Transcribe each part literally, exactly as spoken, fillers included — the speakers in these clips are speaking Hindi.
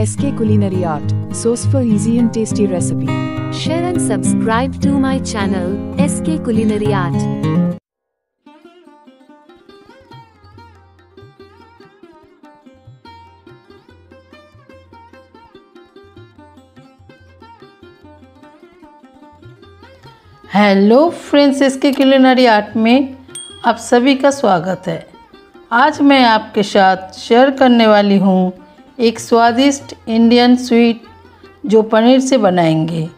S K Culinary Art, source for easy and tasty recipe. Share and subscribe to my channel, S K Culinary Art. Hello friends, SK culinary art में आप सभी का स्वागत है। आज मैं आपके साथ शेयर करने वाली हूँ एक स्वादिष्ट इंडियन स्वीट जो पनीर से बनाएंगे।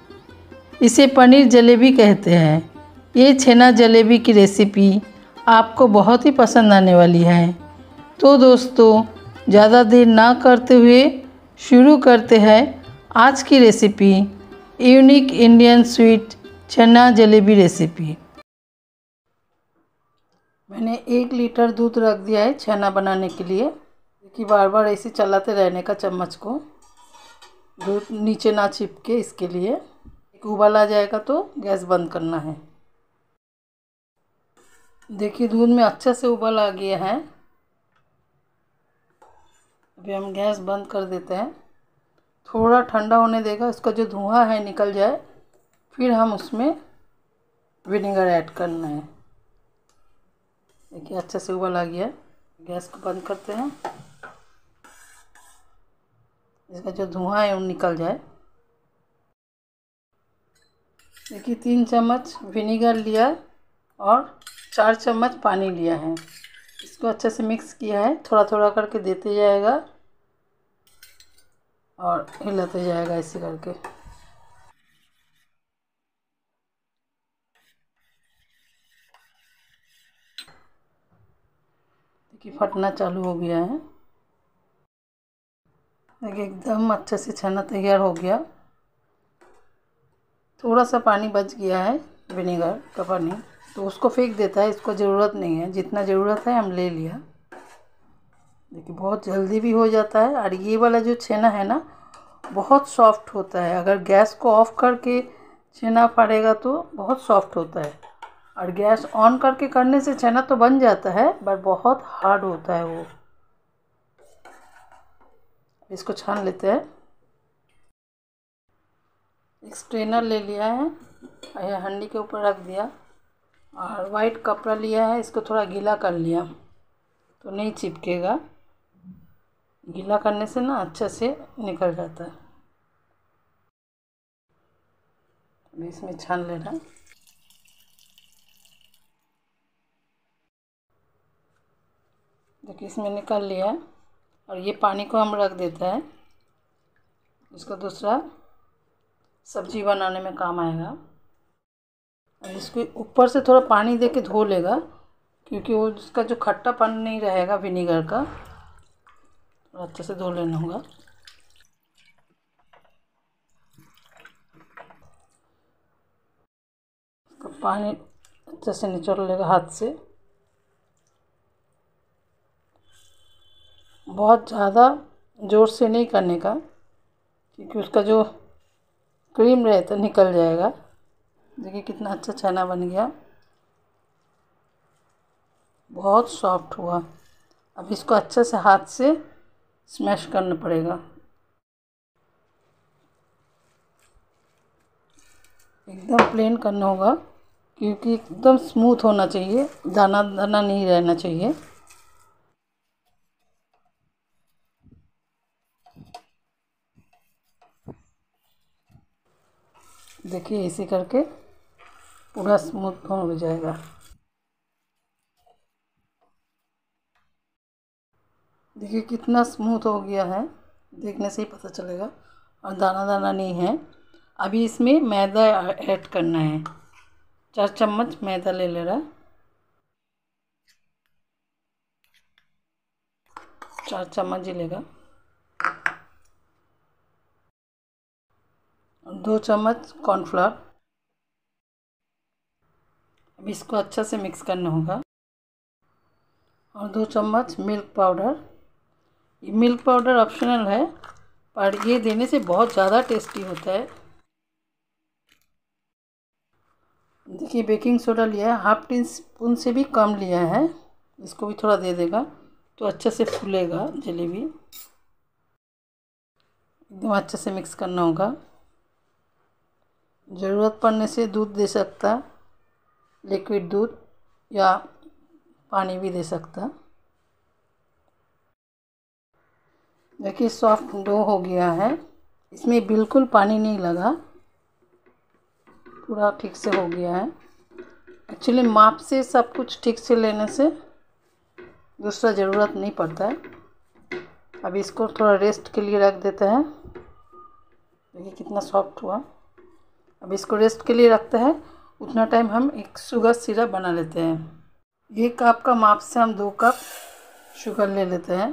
इसे पनीर जलेबी कहते हैं। ये छेना जलेबी की रेसिपी आपको बहुत ही पसंद आने वाली है। तो दोस्तों, ज़्यादा देर ना करते हुए शुरू करते हैं आज की recipe, unique Indian sweet chhena jalebi recipe. मैंने एक लीटर दूध रख दिया है छेना बनाने के लिए, क्योंकि बार बार ऐसे चलाते रहने का चम्मच को, दूध नीचे ना चिपके इसके लिए। एक उबाल आ जाएगा तो गैस बंद करना है। देखिए दूध में अच्छा से उबाल आ गया है। अभी हम गैस बंद कर देते हैं, थोड़ा ठंडा होने देगा, उसका जो धुआं है निकल जाए, फिर हम उसमें विनेगर ऐड करना है। देखिए अच्छे से उबाल आ गया, गैस को बंद करते हैं, इसका जो धुआं है वो निकल जाए। देखिए तीन चम्मच विनेगर लिया और चार चम्मच पानी लिया है। इसको अच्छे से मिक्स किया है, थोड़ा थोड़ा करके देते जाएगा और हिलाते जाएगा ऐसे करके। कि फटना चालू हो गया है। देखिए एकदम अच्छे से छेना तैयार हो गया। थोड़ा सा पानी बच गया है विनेगर का पानी, तो उसको फेंक देता है, इसको ज़रूरत नहीं है। जितना ज़रूरत है हम ले लिया। देखिए बहुत जल्दी भी हो जाता है, और ये वाला जो छेना है ना बहुत सॉफ्ट होता है। अगर गैस को ऑफ करके छेना फाड़ेगा तो बहुत सॉफ्ट होता है, और गैस ऑन करके करने से छेना तो बन जाता है बट बहुत हार्ड होता है वो। इसको छान लेते हैं। एक स्ट्रेनर ले लिया है, हंडी के ऊपर रख दिया, और वाइट कपड़ा लिया है, इसको थोड़ा गीला कर लिया तो नहीं चिपकेगा। गीला करने से ना अच्छे से निकल जाता है। अभी इसमें छान लेना है। देखिए इसमें निकाल लिया है, और ये पानी को हम रख देते हैं, इसका दूसरा सब्जी बनाने में काम आएगा। और इसको ऊपर से थोड़ा पानी देके धो लेगा, क्योंकि वो उसका जो खट्टापन नहीं रहेगा विनेगर का, और अच्छे से धो लेना होगा। इसका पानी अच्छे से निचोड़ लेगा हाथ से। बहुत ज़्यादा ज़ोर से नहीं करने का, क्योंकि उसका जो क्रीम रहता है निकल जाएगा। देखिए कितना अच्छा छेना बन गया, बहुत सॉफ्ट हुआ। अब इसको अच्छे से हाथ से स्मैश करना पड़ेगा। एकदम प्लेन करना होगा, क्योंकि एकदम स्मूथ होना चाहिए, दाना दाना नहीं रहना चाहिए। देखिए ऐसे करके पूरा स्मूथ हो जाएगा। देखिए कितना स्मूथ हो गया है, देखने से ही पता चलेगा, और दाना दाना नहीं है। अभी इसमें मैदा ऐड करना है, चार चम्मच मैदा ले ले रहा, चार चम्मच लेगा। दो चम्मच कॉर्नफ्लावर। अब इसको अच्छा से मिक्स करना होगा। और दो चम्मच मिल्क पाउडर। ये मिल्क पाउडर ऑप्शनल है, पर ये देने से बहुत ज़्यादा टेस्टी होता है। देखिए बेकिंग सोडा लिया है, हाफ टी स्पून से भी कम लिया है, इसको भी थोड़ा दे देगा तो अच्छे से फूलेगा जलेबी। एकदम अच्छे से मिक्स करना होगा। ज़रूरत पड़ने से दूध दे सकता, लिक्विड दूध या पानी भी दे सकता। देखिए सॉफ्ट डो हो गया है, इसमें बिल्कुल पानी नहीं लगा, पूरा ठीक से हो गया है। एक्चुअली माप से सब कुछ ठीक से लेने से दूसरा ज़रूरत नहीं पड़ता है। अब इसको थोड़ा रेस्ट के लिए रख देते हैं। देखिए कितना सॉफ्ट हुआ। अब इसको रेस्ट के लिए रखते हैं, उतना टाइम हम एक शुगर सिरप बना लेते हैं। एक कप का माप से हम दो कप शुगर ले लेते हैं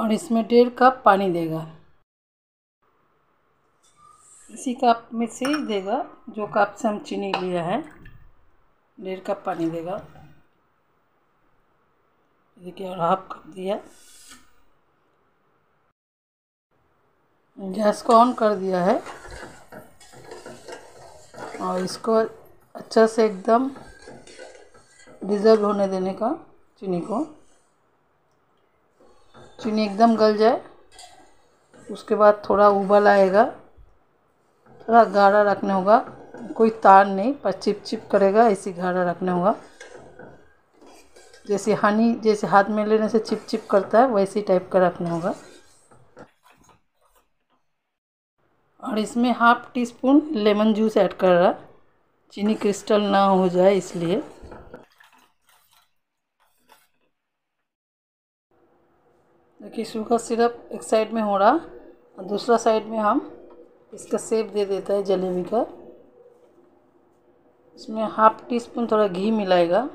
और इसमें डेढ़ कप पानी देगा, इसी कप में से ही देगा जो कप से हम चीनी लिया है। डेढ़ कप पानी देगा, देखिए, और हाफ कप दिया। गैस को ऑन कर दिया है और इसको अच्छा से एकदम डिज़र्व होने देने का, चीनी को, चीनी एकदम गल जाए। उसके बाद थोड़ा उबाल आएगा, थोड़ा गाढ़ा रखने होगा, कोई तार नहीं पर चिप चिप करेगा, ऐसे गाढ़ा रखने होगा। जैसे हनी जैसे हाथ में लेने से चिप चिप करता है वैसी टाइप का रखना होगा। और इसमें half teaspoon lemon juice add कर रहा, चीनी क्रिस्टल ना हो जाए इसलिए। देखिए शुगर सिरप एक साइड में हो रहा और दूसरा साइड में हम इसका शेप दे देता है जलेबी का। इसमें हाफ टी स्पून थोड़ा घी मिलाएगा,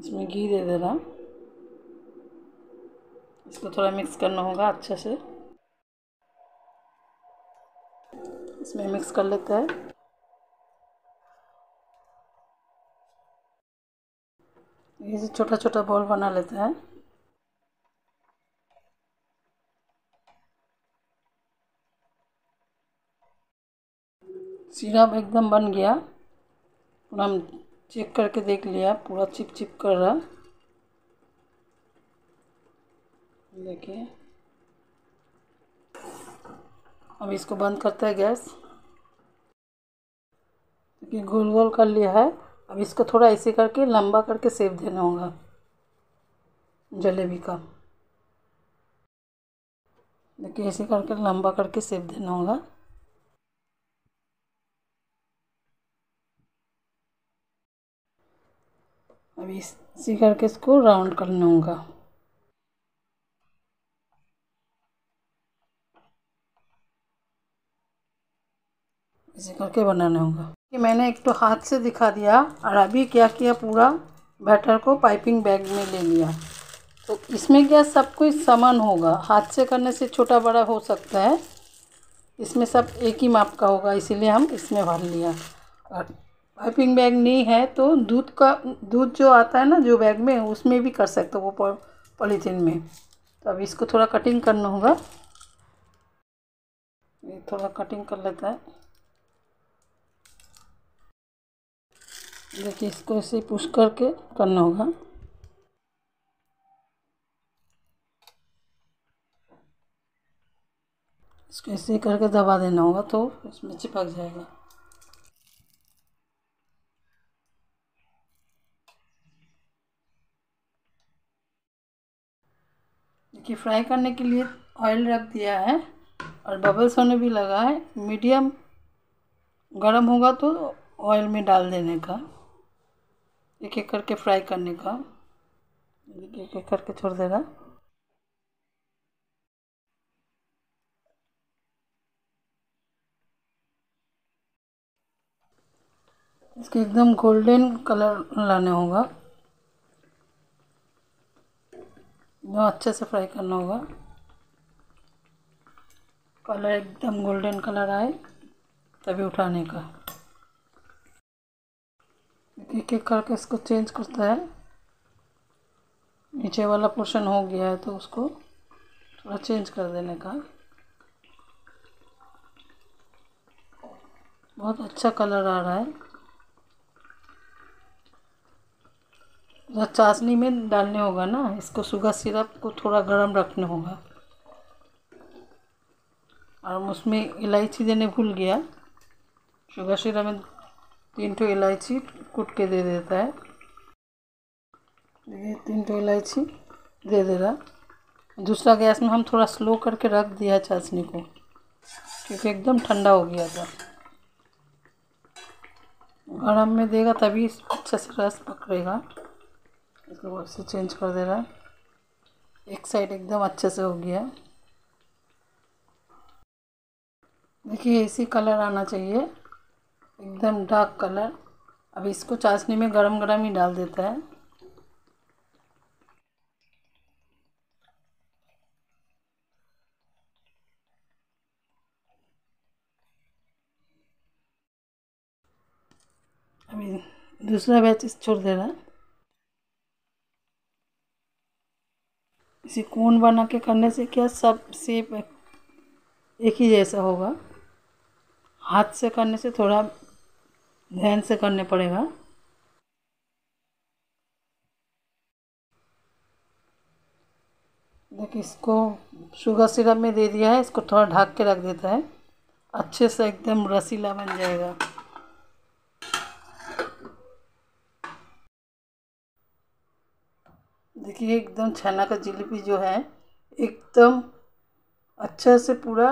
इसमें घी दे दे रहा। इसको थोड़ा मिक्स करना होगा अच्छे से, इसमें मिक्स कर लेते हैं। ये छोटा छोटा बॉल बना लेते हैं। सिरप एकदम बन गया, पूरा हम चेक करके देख लिया, पूरा चिप चिप कर रहा। देखिए अब इसको बंद करते हैं गैस। देखिए गोल गोल कर लिया है। अब इसको थोड़ा ऐसे करके लंबा करके शेप देना होगा जलेबी का। देखिए ऐसे करके लंबा करके शेप देना होगा। अब इसी करके इसको राउंड करना होगा। इसी करके बनाना होगा। कि मैंने एक तो हाथ से दिखा दिया और अभी क्या किया, पूरा बैटर को पाइपिंग बैग में ले लिया। तो इसमें क्या सब कुछ समान होगा, हाथ से करने से छोटा बड़ा हो सकता है, इसमें सब एक ही माप का होगा, इसीलिए हम इसमें भर लिया। और पाइपिंग बैग नहीं है तो दूध का, दूध जो आता है ना जो बैग में, उसमें भी कर सकते हो, वो पॉलीथीन में। तो अब इसको थोड़ा कटिंग करना होगा, थोड़ा कटिंग कर लेता है। देखिए इसको ऐसे पुश करके करना होगा। इसको ऐसे करके दबा देना होगा तो इसमें चिपक जाएगा। कि फ्राई करने के लिए ऑयल रख दिया है और बबल्स होने भी लगा है। मीडियम गरम होगा तो ऑयल में डाल देने का, एक एक करके फ्राई करने का, एक एक करके छोड़ देगा। इसके एकदम गोल्डन कलर लाने होगा, बहुत अच्छे से फ्राई करना होगा, कलर एकदम गोल्डन कलर आए तभी उठाने का। एक एक करके इसको चेंज करता है। नीचे वाला पोर्शन हो गया है तो उसको थोड़ा चेंज कर देने का। बहुत अच्छा कलर आ रहा है। चाशनी में डालने होगा ना, इसको शुगर सिरप को थोड़ा गर्म रखना होगा। और उसमें इलायची देने भूल गया, शुगर सिरप में तीन टो इलायची कूट के दे देता है। देखिए तीन टो इलायची दे दे रहा। दूसरा गैस में हम थोड़ा स्लो करके रख दिया चाशनी को, क्योंकि एकदम ठंडा हो गया था। गर्म में देगा तभी अच्छे से रस पकड़ेगा। इसको वैसे चेंज कर दे रहा है। एक साइड एकदम अच्छे से हो गया। देखिए इसी कलर आना चाहिए, एकदम डार्क कलर। अब इसको चाशनी में गरम गरम ही डाल देता है। अभी दूसरा बैच छोड़ दे रहा है। इसी कोन बना के करने से क्या सब शेप एक ही जैसा होगा। हाथ से करने से थोड़ा ध्यान से करने पड़ेगा। देखिए इसको शुगर सिरप में दे दिया है, इसको थोड़ा ढक के रख देता है। अच्छे से एकदम रसीला बन जाएगा। देखिए एकदम छेना का जलेबी जो है एकदम अच्छे से पूरा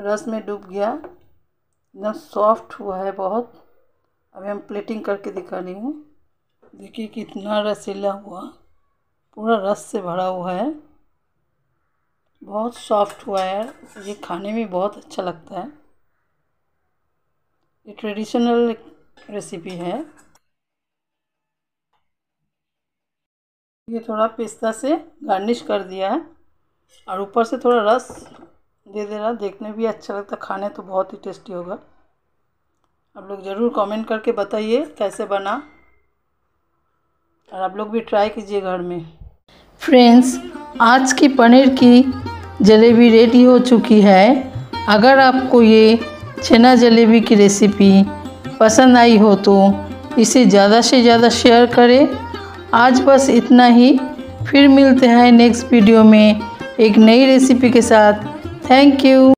रस में डूब गया, एकदम सॉफ्ट हुआ है बहुत। अभी हम प्लेटिंग करके दिखा रही हूँ। देखिए कितना रसीला हुआ, पूरा रस से भरा हुआ है, बहुत सॉफ्ट हुआ है। ये खाने में बहुत अच्छा लगता है। ये ट्रेडिशनल रेसिपी है। ये थोड़ा पिस्ता से गार्निश कर दिया है और ऊपर से थोड़ा रस दे दे रहा। देखने भी अच्छा लगता, खाने तो बहुत ही टेस्टी होगा। आप लोग ज़रूर कमेंट करके बताइए कैसे बना, और आप लोग भी ट्राई कीजिए घर में। फ्रेंड्स, आज की पनीर की जलेबी रेडी हो चुकी है। अगर आपको ये छेना जलेबी की रेसिपी पसंद आई हो तो इसे ज़्यादा से ज़्यादा शेयर करें। आज बस इतना ही, फिर मिलते हैं नेक्स्ट वीडियो में एक नई रेसिपी के साथ। Thank you.